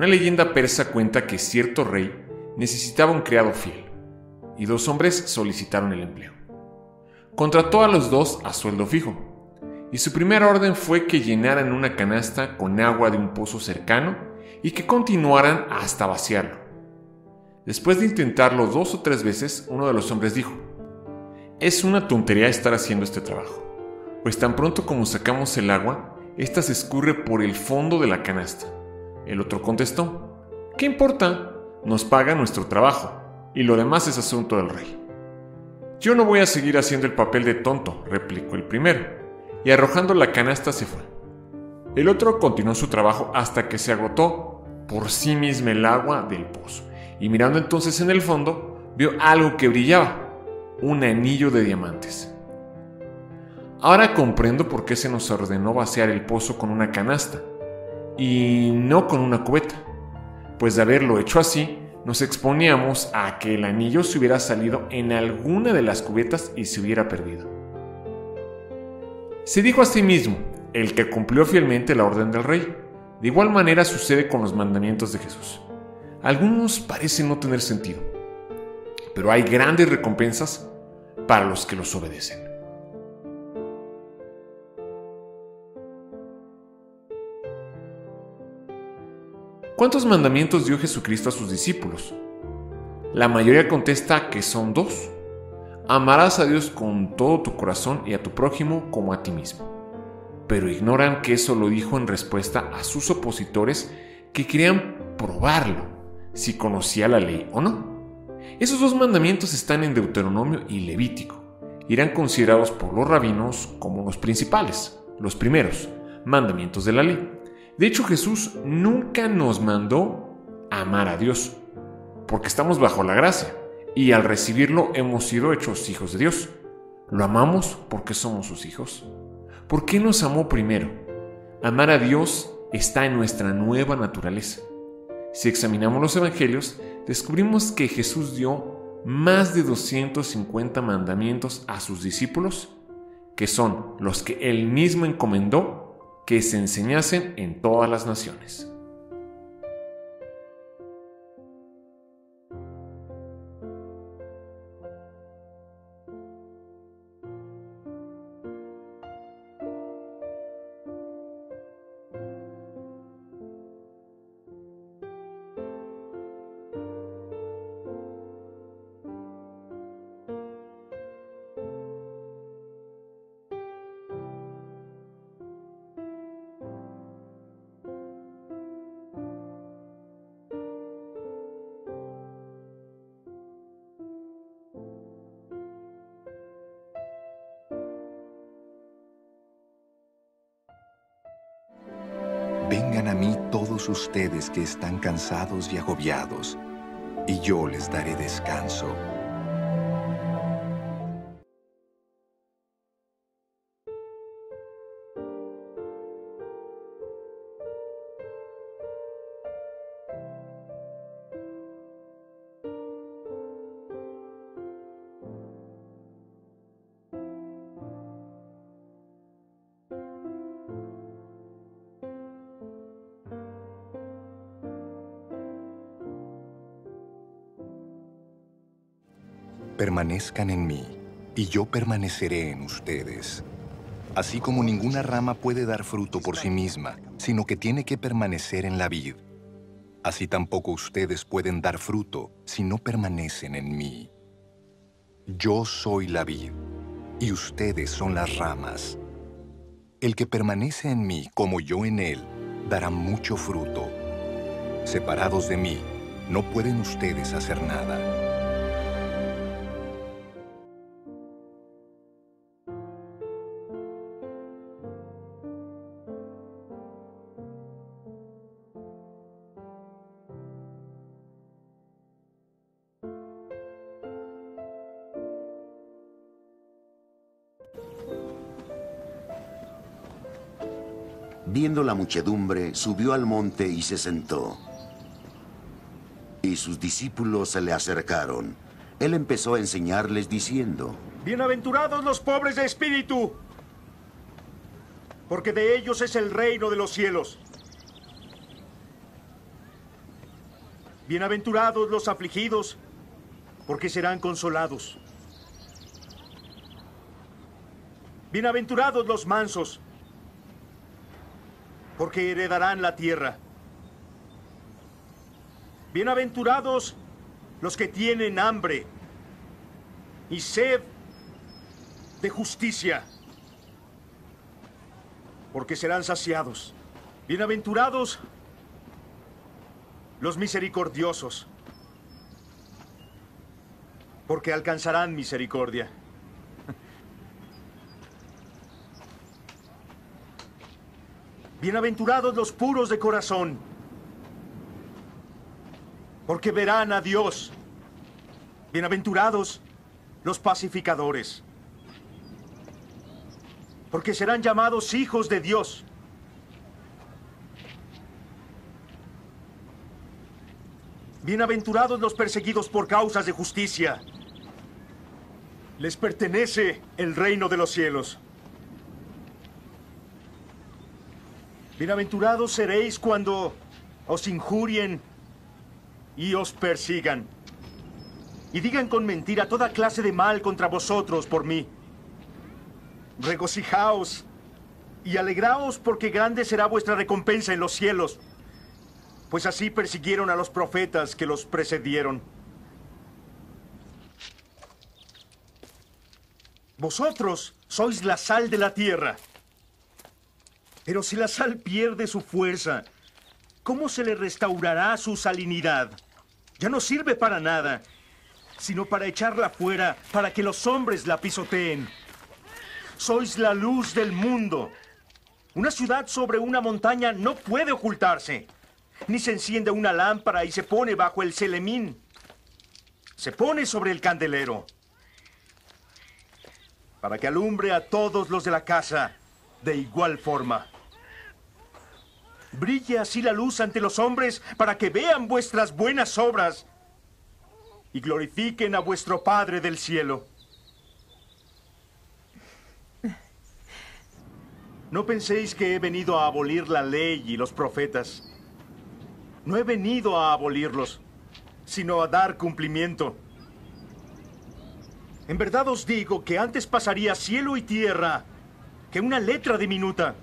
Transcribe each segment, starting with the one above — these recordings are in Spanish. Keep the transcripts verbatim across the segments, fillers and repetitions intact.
Una leyenda persa cuenta que cierto rey necesitaba un criado fiel, y dos hombres solicitaron el empleo. Contrató a los dos a sueldo fijo, y su primera orden fue que llenaran una canasta con agua de un pozo cercano y que continuaran hasta vaciarlo. Después de intentarlo dos o tres veces, uno de los hombres dijo: «Es una tontería estar haciendo este trabajo, pues tan pronto como sacamos el agua, ésta se escurre por el fondo de la canasta». El otro contestó: «¿Qué importa? Nos paga nuestro trabajo, y lo demás es asunto del rey». «Yo no voy a seguir haciendo el papel de tonto», replicó el primero, y arrojando la canasta se fue. El otro continuó su trabajo hasta que se agotó por sí mismo el agua del pozo, y mirando entonces en el fondo, vio algo que brillaba, un anillo de diamantes. «Ahora comprendo por qué se nos ordenó vaciar el pozo con una canasta, y no con una cubeta, pues de haberlo hecho así, nos exponíamos a que el anillo se hubiera salido en alguna de las cubetas y se hubiera perdido». Se dijo a sí mismo el que cumplió fielmente la orden del rey. De igual manera sucede con los mandamientos de Jesús. Algunos parecen no tener sentido, pero hay grandes recompensas para los que los obedecen. ¿Cuántos mandamientos dio Jesucristo a sus discípulos? La mayoría contesta que son dos. Amarás a Dios con todo tu corazón y a tu prójimo como a ti mismo. Pero ignoran que eso lo dijo en respuesta a sus opositores que querían probarlo, si conocía la ley o no. Esos dos mandamientos están en Deuteronomio y Levítico. Y eran considerados por los rabinos como los principales, los primeros mandamientos de la ley. De hecho, Jesús nunca nos mandó amar a Dios, porque estamos bajo la gracia y al recibirlo hemos sido hechos hijos de Dios. Lo amamos porque somos sus hijos. ¿Por qué nos amó primero? Amar a Dios está en nuestra nueva naturaleza. Si examinamos los evangelios, descubrimos que Jesús dio más de doscientos cincuenta mandamientos a sus discípulos, que son los que él mismo encomendó que se enseñasen en todas las naciones. Vengan a mí todos ustedes que están cansados y agobiados, y yo les daré descanso. Permanezcan en mí, y yo permaneceré en ustedes. Así como ninguna rama puede dar fruto por sí misma, sino que tiene que permanecer en la vid, así tampoco ustedes pueden dar fruto si no permanecen en mí. Yo soy la vid, y ustedes son las ramas. El que permanece en mí como yo en él, dará mucho fruto. Separados de mí, no pueden ustedes hacer nada. Viendo la muchedumbre, subió al monte y se sentó. Y sus discípulos se le acercaron. Él empezó a enseñarles diciendo: «Bienaventurados los pobres de espíritu, porque de ellos es el reino de los cielos. Bienaventurados los afligidos, porque serán consolados. Bienaventurados los mansos, porque heredarán la tierra. Bienaventurados los que tienen hambre y sed de justicia, porque serán saciados. Bienaventurados los misericordiosos, porque alcanzarán misericordia. Bienaventurados los puros de corazón, porque verán a Dios. Bienaventurados los pacificadores, porque serán llamados hijos de Dios. Bienaventurados los perseguidos por causas de justicia. Les pertenece el reino de los cielos. Bienaventurados seréis cuando os injurien y os persigan, y digan con mentira toda clase de mal contra vosotros por mí. Regocijaos y alegraos, porque grande será vuestra recompensa en los cielos, pues así persiguieron a los profetas que los precedieron. Vosotros sois la sal de la tierra. Pero si la sal pierde su fuerza, ¿cómo se le restaurará su salinidad? Ya no sirve para nada, sino para echarla fuera, para que los hombres la pisoteen. Sois la luz del mundo. Una ciudad sobre una montaña no puede ocultarse, ni se enciende una lámpara y se pone bajo el celemín. Se pone sobre el candelero, para que alumbre a todos los de la casa de igual forma. Brilla así la luz ante los hombres, para que vean vuestras buenas obras y glorifiquen a vuestro Padre del cielo. No penséis que he venido a abolir la ley y los profetas. No he venido a abolirlos, sino a dar cumplimiento. En verdad os digo que antes pasaría cielo y tierra que una letra diminuta,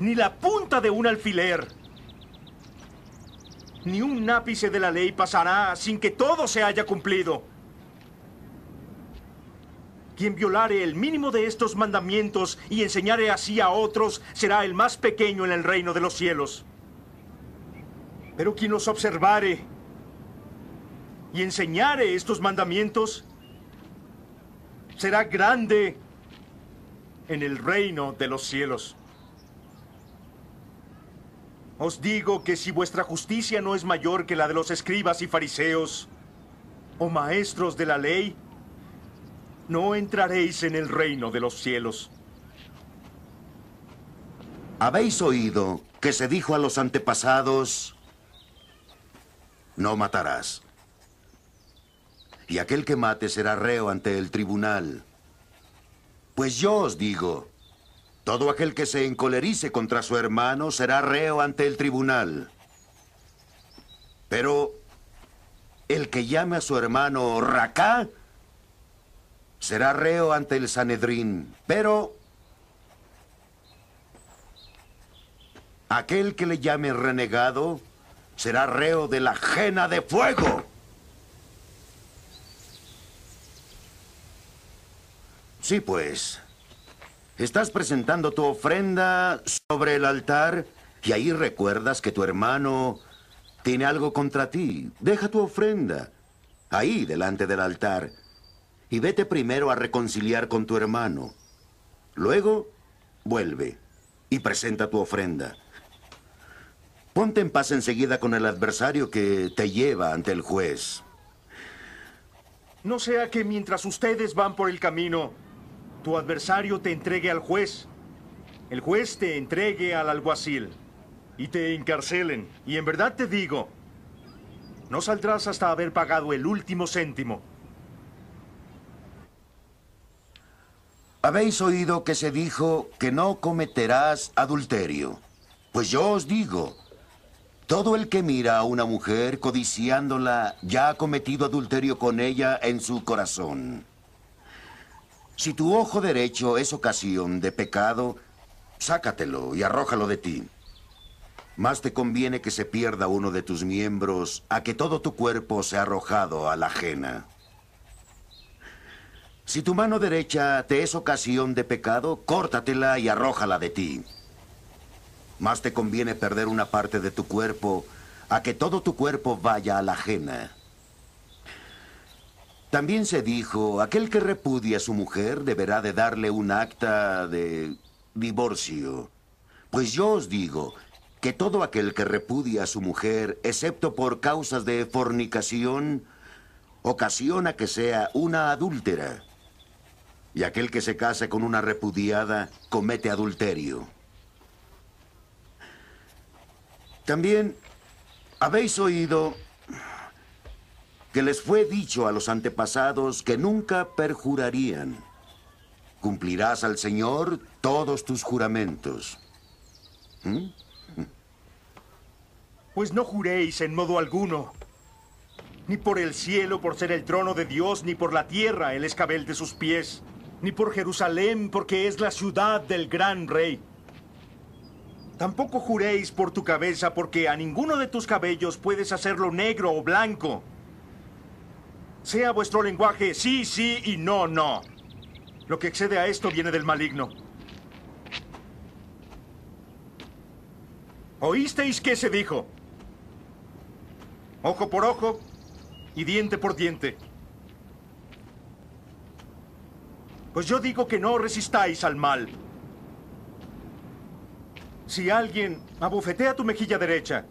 ni la punta de un alfiler, ni un ápice de la ley pasará sin que todo se haya cumplido. Quien violare el mínimo de estos mandamientos y enseñare así a otros, será el más pequeño en el reino de los cielos. Pero quien los observare y enseñare estos mandamientos, será grande en el reino de los cielos. Os digo que si vuestra justicia no es mayor que la de los escribas y fariseos, o maestros de la ley, no entraréis en el reino de los cielos. Habéis oído que se dijo a los antepasados: no matarás, y aquel que mate será reo ante el tribunal. Pues yo os digo, todo aquel que se encolerice contra su hermano será reo ante el tribunal. Pero el que llame a su hermano Raca será reo ante el Sanedrín. Pero aquel que le llame renegado será reo de la ajena de fuego. Sí, pues, estás presentando tu ofrenda sobre el altar y ahí recuerdas que tu hermano tiene algo contra ti. Deja tu ofrenda ahí delante del altar y vete primero a reconciliar con tu hermano. Luego, vuelve y presenta tu ofrenda. Ponte en paz enseguida con el adversario que te lleva ante el juez. No sea que mientras ustedes van por el camino, tu adversario te entregue al juez, el juez te entregue al alguacil, y te encarcelen. Y en verdad te digo, no saldrás hasta haber pagado el último céntimo. Habéis oído que se dijo que no cometerás adulterio. Pues yo os digo Todo el que mira a una mujer codiciándola ya ha cometido adulterio con ella en su corazón. Si tu ojo derecho es ocasión de pecado, sácatelo y arrójalo de ti. Más te conviene que se pierda uno de tus miembros a que todo tu cuerpo sea arrojado a la ajena. Si tu mano derecha te es ocasión de pecado, córtatela y arrójala de ti. Más te conviene perder una parte de tu cuerpo a que todo tu cuerpo vaya a la ajena. También se dijo, aquel que repudia a su mujer deberá de darle un acta de divorcio. Pues yo os digo que todo aquel que repudia a su mujer, excepto por causas de fornicación, ocasiona que sea una adúltera. Y aquel que se case con una repudiada comete adulterio. También habéis oído que les fue dicho a los antepasados que nunca perjurarían. Cumplirás al Señor todos tus juramentos. ¿Mm? Pues no juréis en modo alguno, ni por el cielo por ser el trono de Dios, ni por la tierra el escabel de sus pies, ni por Jerusalén porque es la ciudad del gran rey. Tampoco juréis por tu cabeza, porque a ninguno de tus cabellos puedes hacerlo negro o blanco. Sea vuestro lenguaje sí, sí y no, no. Lo que excede a esto viene del maligno. ¿Oísteis qué se dijo? Ojo por ojo y diente por diente. Pues yo digo que no resistáis al mal. Si alguien abofetea tu mejilla derecha,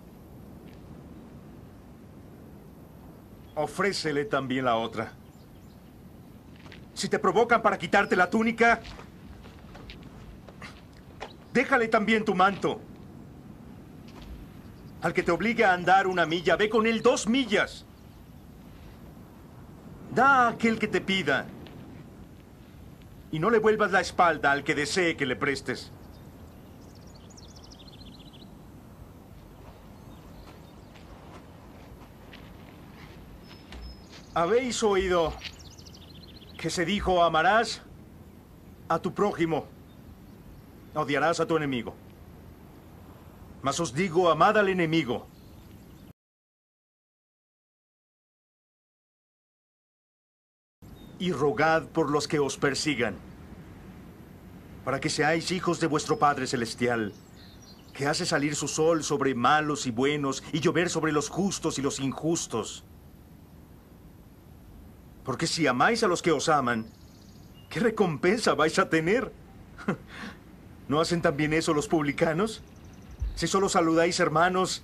ofrécele también la otra. Si te provocan para quitarte la túnica, déjale también tu manto. Al que te obligue a andar una milla, ve con él dos millas. Da a aquel que te pida y no le vuelvas la espalda al que desee que le prestes. Habéis oído que se dijo, amarás a tu prójimo, odiarás a tu enemigo. Mas os digo, amad al enemigo. Y rogad por los que os persigan, para que seáis hijos de vuestro Padre Celestial, que hace salir su sol sobre malos y buenos, y llover sobre los justos y los injustos. Porque si amáis a los que os aman, ¿qué recompensa vais a tener? ¿No hacen también eso los publicanos? Si solo saludáis hermanos,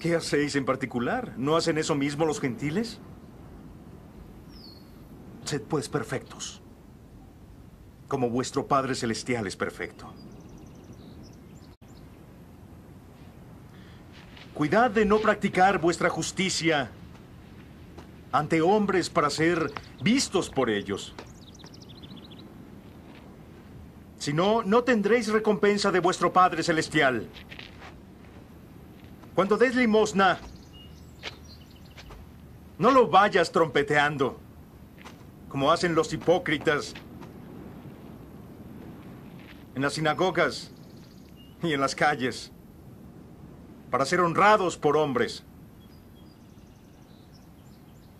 ¿qué hacéis en particular? ¿No hacen eso mismo los gentiles? Sed pues perfectos, como vuestro Padre Celestial es perfecto. Cuidad de no practicar vuestra justicia ante hombres para ser vistos por ellos. Si no, no tendréis recompensa de vuestro Padre Celestial. Cuando des limosna, no lo vayas trompeteando, como hacen los hipócritas en las sinagogas y en las calles, para ser honrados por hombres.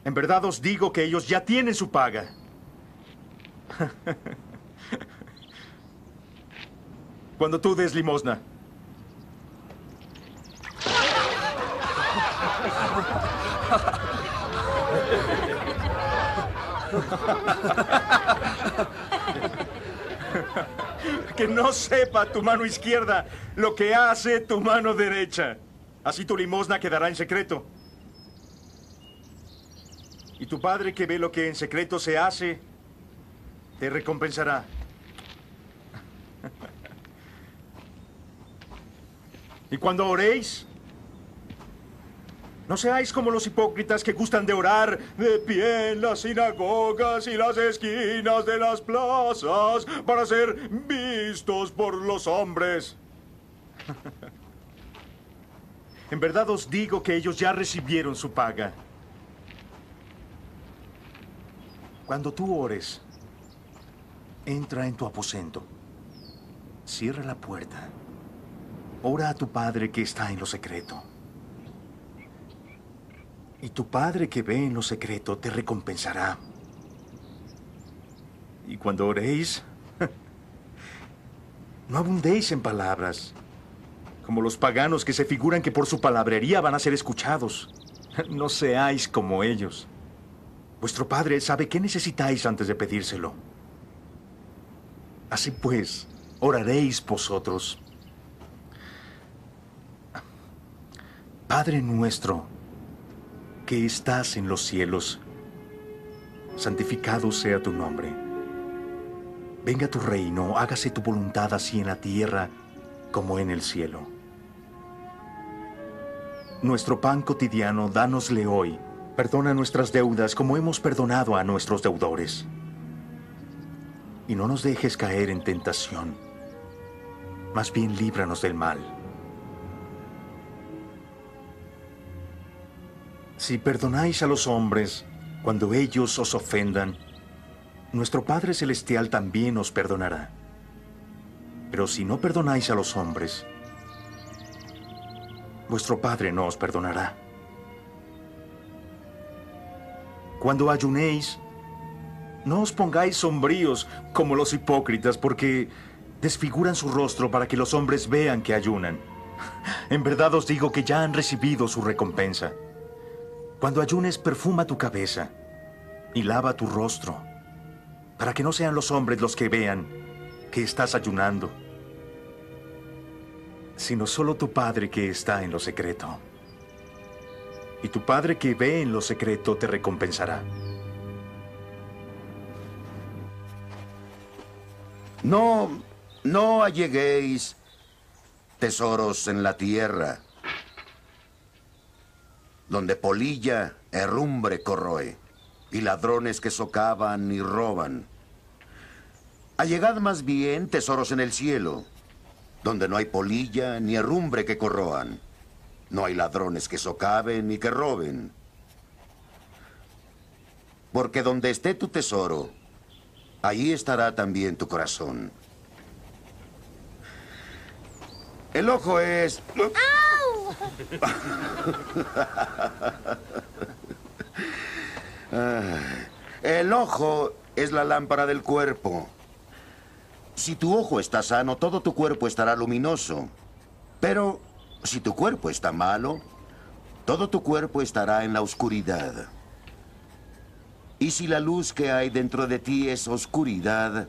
En verdad os digo que ellos ya tienen su paga. Cuando tú des limosna, que no sepa tu mano izquierda lo que hace tu mano derecha. Así tu limosna quedará en secreto. Y tu Padre que ve lo que en secreto se hace, te recompensará. Y cuando oréis, no seáis como los hipócritas que gustan de orar de pie en las sinagogas y las esquinas de las plazas para ser vistos por los hombres. En verdad os digo que ellos ya recibieron su paga. Cuando tú ores, entra en tu aposento, cierra la puerta, ora a tu Padre que está en lo secreto. Y tu Padre que ve en lo secreto te recompensará. Y cuando oréis, no abundéis en palabras, como los paganos que se figuran que por su palabrería van a ser escuchados. No seáis como ellos. Vuestro Padre sabe qué necesitáis antes de pedírselo. Así pues, oraréis vosotros. Padre nuestro, que estás en los cielos, santificado sea tu nombre. Venga tu reino, hágase tu voluntad así en la tierra como en el cielo. Nuestro pan cotidiano, dánosle hoy. Perdona nuestras deudas como hemos perdonado a nuestros deudores. Y no nos dejes caer en tentación, más bien líbranos del mal. Si perdonáis a los hombres cuando ellos os ofendan, nuestro Padre Celestial también os perdonará. Pero si no perdonáis a los hombres, vuestro Padre no os perdonará. Cuando ayunéis, no os pongáis sombríos como los hipócritas, porque desfiguran su rostro para que los hombres vean que ayunan. En verdad os digo que ya han recibido su recompensa. Cuando ayunes, perfuma tu cabeza y lava tu rostro, para que no sean los hombres los que vean que estás ayunando, sino solo tu Padre que está en lo secreto. Y tu Padre que ve en lo secreto te recompensará. No, no alleguéis tesoros en la tierra, donde polilla herrumbre corroe, y ladrones que socavan y roban. Allegad más bien tesoros en el cielo, donde no hay polilla ni herrumbre que corroan, no hay ladrones que socaven ni que roben. Porque donde esté tu tesoro, allí estará también tu corazón. El ojo es... ¡Au! El ojo es la lámpara del cuerpo. Si tu ojo está sano, todo tu cuerpo estará luminoso. Pero si tu cuerpo está malo, todo tu cuerpo estará en la oscuridad. Y si la luz que hay dentro de ti es oscuridad,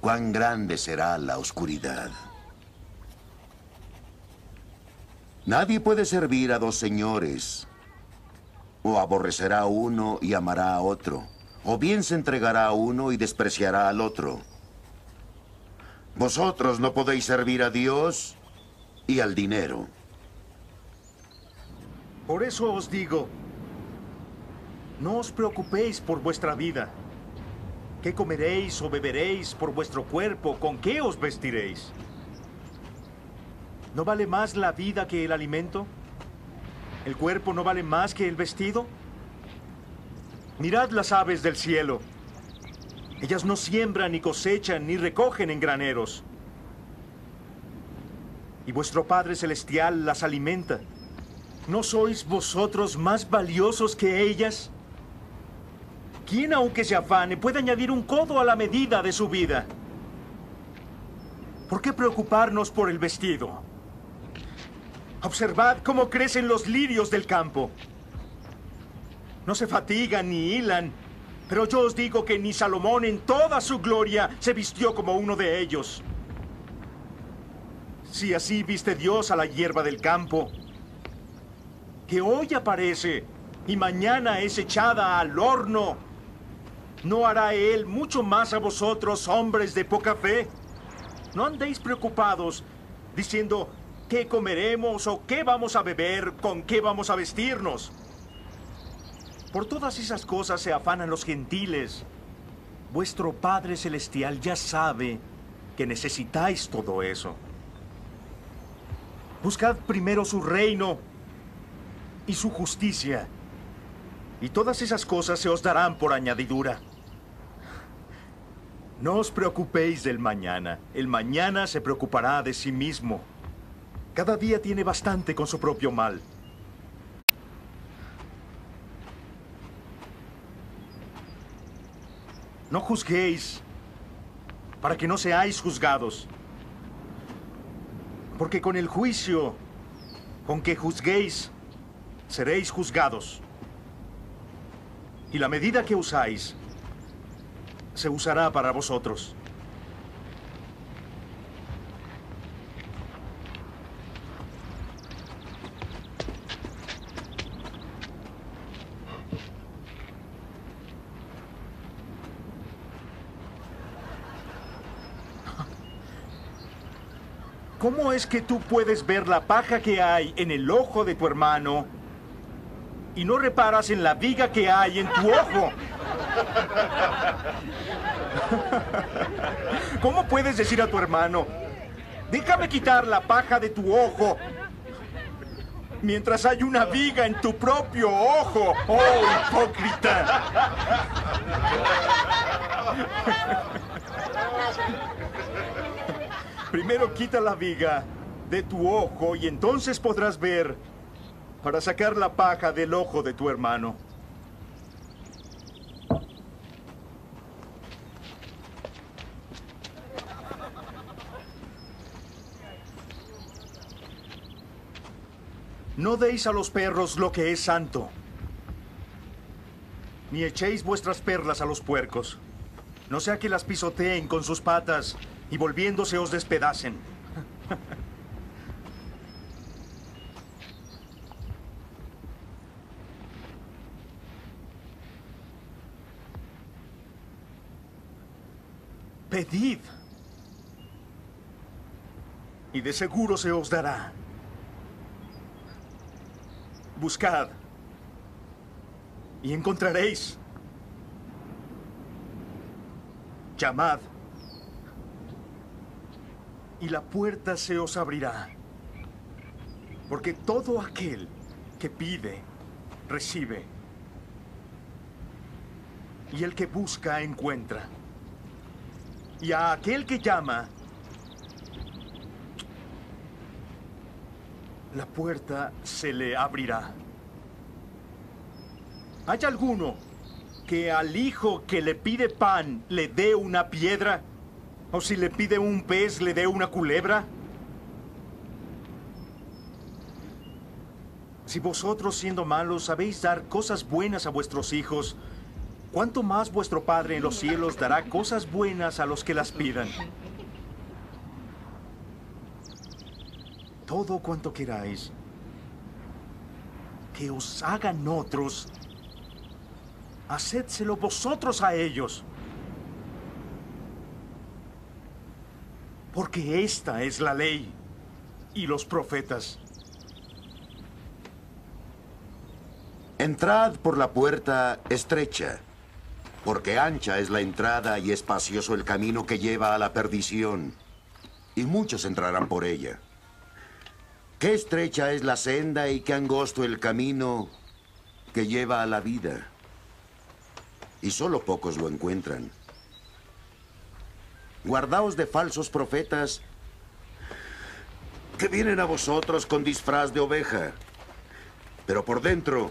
¿cuán grande será la oscuridad? Nadie puede servir a dos señores. O aborrecerá a uno y amará a otro, o bien se entregará a uno y despreciará al otro. Vosotros no podéis servir a Dios y al dinero. Por eso os digo, no os preocupéis por vuestra vida. ¿Qué comeréis o beberéis por vuestro cuerpo? ¿Con qué os vestiréis? ¿No vale más la vida que el alimento? ¿El cuerpo no vale más que el vestido? Mirad las aves del cielo. Ellas no siembran, ni cosechan, ni recogen en graneros. Y vuestro Padre Celestial las alimenta. ¿No sois vosotros más valiosos que ellas? ¿Quién, aunque se afane, puede añadir un codo a la medida de su vida? ¿Por qué preocuparnos por el vestido? Observad cómo crecen los lirios del campo. No se fatigan ni hilan, pero yo os digo que ni Salomón en toda su gloria se vistió como uno de ellos. Si así viste Dios a la hierba del campo, que hoy aparece y mañana es echada al horno, ¿no hará Él mucho más a vosotros, hombres de poca fe? No andéis preocupados diciendo... ¿Qué comeremos o qué vamos a beber? ¿Con qué vamos a vestirnos? Por todas esas cosas se afanan los gentiles. Vuestro Padre Celestial ya sabe que necesitáis todo eso. Buscad primero su reino y su justicia, y todas esas cosas se os darán por añadidura. No os preocupéis del mañana. El mañana se preocupará de sí mismo. Cada día tiene bastante con su propio mal. No juzguéis, para que no seáis juzgados. Porque con el juicio con que juzguéis, seréis juzgados. Y la medida que usáis se usará para vosotros. ¿Cómo es que tú puedes ver la paja que hay en el ojo de tu hermano y no reparas en la viga que hay en tu ojo? ¿Cómo puedes decir a tu hermano, déjame quitar la paja de tu ojo, mientras hay una viga en tu propio ojo? ¡Oh, hipócrita! Primero quita la viga de tu ojo y entonces podrás ver para sacar la paja del ojo de tu hermano. No deis a los perros lo que es santo, ni echéis vuestras perlas a los puercos, no sea que las pisoteen con sus patas y volviéndose os despedacen. Pedid, y de seguro se os dará. Buscad, y encontraréis. Llamad, y la puerta se os abrirá. Porque todo aquel que pide, recibe. Y el que busca, encuentra. Y a aquel que llama, la puerta se le abrirá. ¿Hay alguno que al hijo que le pide pan le dé una piedra? ¿O si le pide un pez le dé una culebra? Si vosotros, siendo malos, sabéis dar cosas buenas a vuestros hijos, ¿cuánto más vuestro Padre en los cielos dará cosas buenas a los que las pidan? Todo cuanto queráis que os hagan otros, hacedselo vosotros a ellos. Porque esta es la ley y los profetas. Entrad por la puerta estrecha, porque ancha es la entrada y espacioso el camino que lleva a la perdición, y muchos entrarán por ella. Qué estrecha es la senda y qué angosto el camino que lleva a la vida. Y solo pocos lo encuentran. Guardaos de falsos profetas que vienen a vosotros con disfraz de oveja, pero por dentro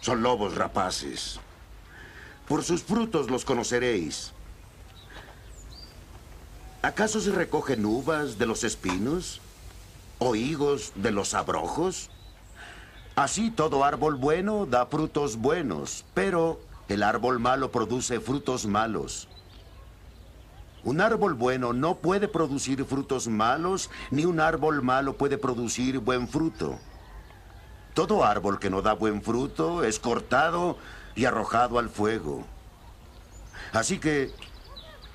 son lobos rapaces. Por sus frutos los conoceréis. ¿Acaso se recogen uvas de los espinos? ¿O higos de los abrojos? Así todo árbol bueno da frutos buenos, pero el árbol malo produce frutos malos. Un árbol bueno no puede producir frutos malos, ni un árbol malo puede producir buen fruto. Todo árbol que no da buen fruto es cortado y arrojado al fuego. Así que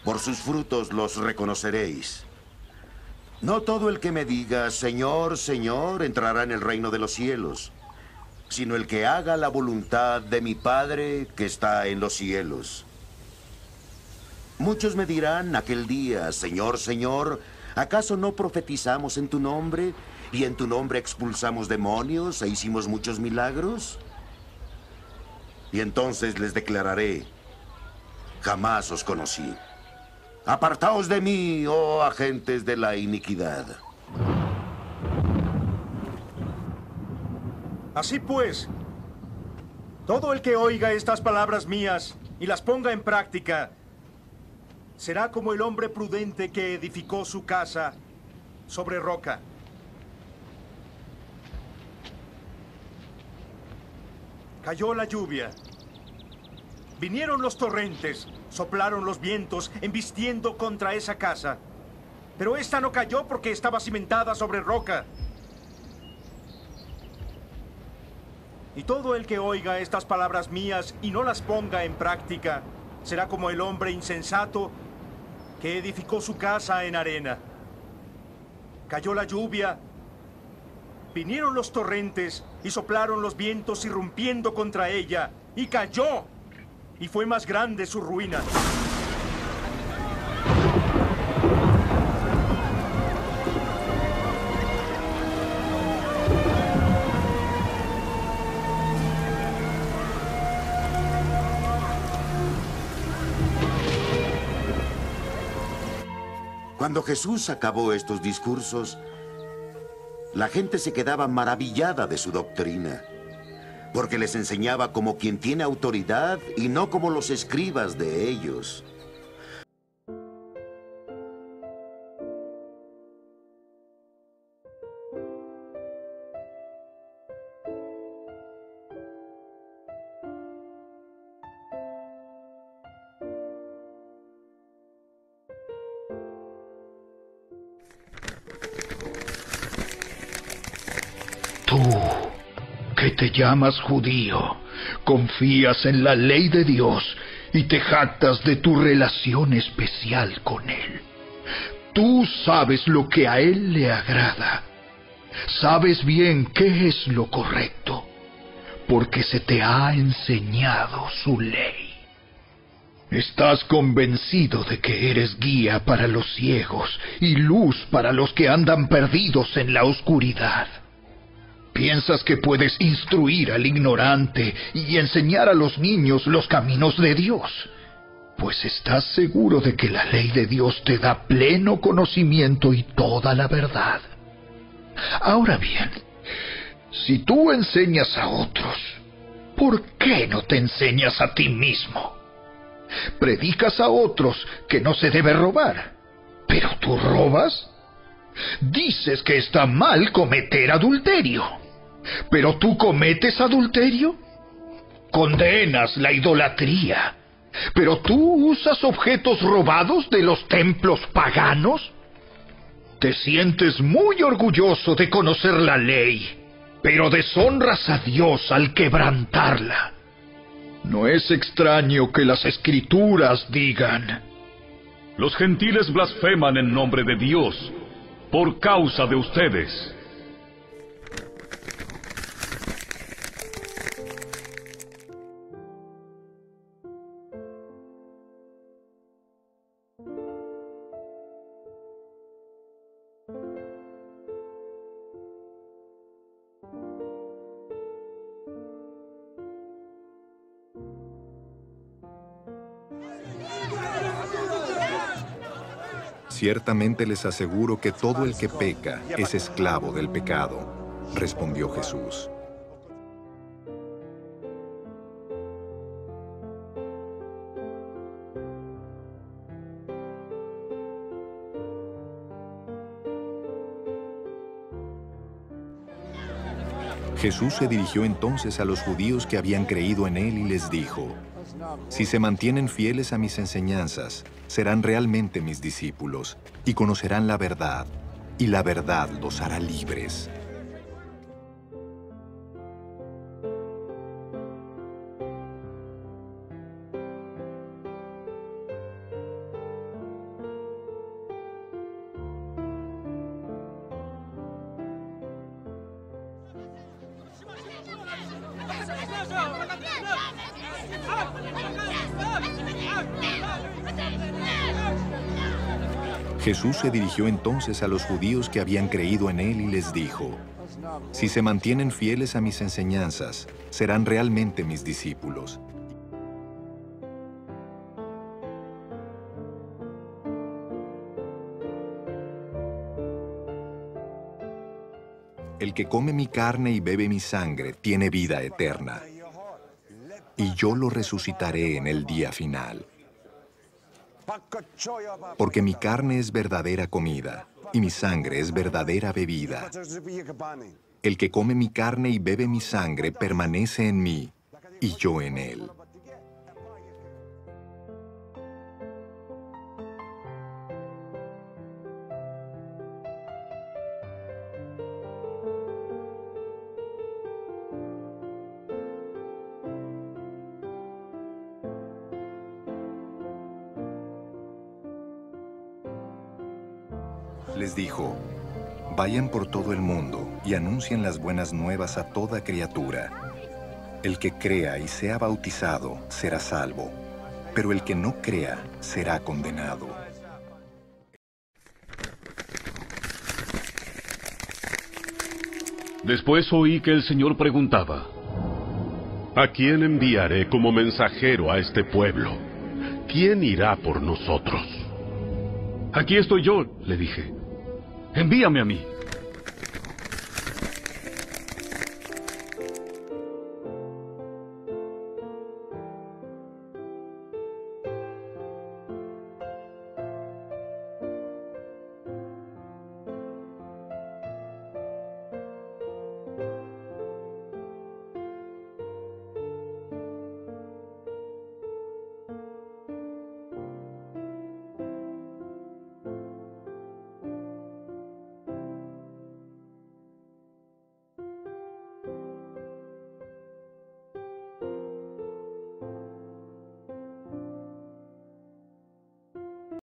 por sus frutos los reconoceréis. No todo el que me diga, Señor, Señor, entrará en el reino de los cielos, sino el que haga la voluntad de mi Padre que está en los cielos. Muchos me dirán aquel día, Señor, Señor, ¿acaso no profetizamos en tu nombre ¿Y en tu nombre expulsamos demonios e hicimos muchos milagros? Y entonces les declararé, jamás os conocí. Apartaos de mí, oh agentes de la iniquidad. Así pues, todo el que oiga estas palabras mías y las ponga en práctica, será como el hombre prudente que edificó su casa sobre roca. Cayó la lluvia, vinieron los torrentes, soplaron los vientos, embistiendo contra esa casa. Pero esta no cayó porque estaba cimentada sobre roca. Y todo el que oiga estas palabras mías y no las ponga en práctica, será como el hombre insensato que edificó su casa en arena. Cayó la lluvia, vinieron los torrentes y soplaron los vientos irrumpiendo contra ella, y cayó, y fue más grande su ruina. Cuando Jesús acabó estos discursos, la gente se quedaba maravillada de su doctrina, porque les enseñaba como quien tiene autoridad y no como los escribas de ellos. Te llamas judío, confías en la ley de Dios y te jactas de tu relación especial con Él. Tú sabes lo que a Él le agrada. Sabes bien qué es lo correcto, porque se te ha enseñado su ley. Estás convencido de que eres guía para los ciegos y luz para los que andan perdidos en la oscuridad. Piensas que puedes instruir al ignorante y enseñar a los niños los caminos de Dios, pues estás seguro de que la ley de Dios te da pleno conocimiento y toda la verdad. Ahora bien, si tú enseñas a otros, ¿por qué no te enseñas a ti mismo? Predicas a otros que no se debe robar, pero tú robas. Dices que está mal cometer adulterio. ¿Pero tú cometes adulterio? Condenas la idolatría. ¿Pero tú usas objetos robados de los templos paganos? Te sientes muy orgulloso de conocer la ley, pero deshonras a Dios al quebrantarla. No es extraño que las Escrituras digan: los gentiles blasfeman en nombre de Dios por causa de ustedes. Ciertamente les aseguro que todo el que peca es esclavo del pecado, respondió Jesús. Jesús se dirigió entonces a los judíos que habían creído en él y les dijo: si se mantienen fieles a mis enseñanzas, serán realmente mis discípulos y conocerán la verdad, y la verdad los hará libres. Jesús se dirigió entonces a los judíos que habían creído en él y les dijo, «Si se mantienen fieles a mis enseñanzas, serán realmente mis discípulos». El que come mi carne y bebe mi sangre tiene vida eterna, y yo lo resucitaré en el día final. Porque mi carne es verdadera comida, y mi sangre es verdadera bebida. El que come mi carne y bebe mi sangre permanece en mí, y yo en él. Les dijo, «Vayan por todo el mundo y anuncien las buenas nuevas a toda criatura. El que crea y sea bautizado será salvo, pero el que no crea será condenado». Después oí que el Señor preguntaba, «¿A quién enviaré como mensajero a este pueblo? ¿Quién irá por nosotros?» «Aquí estoy yo», le dije. «Envíame a mí».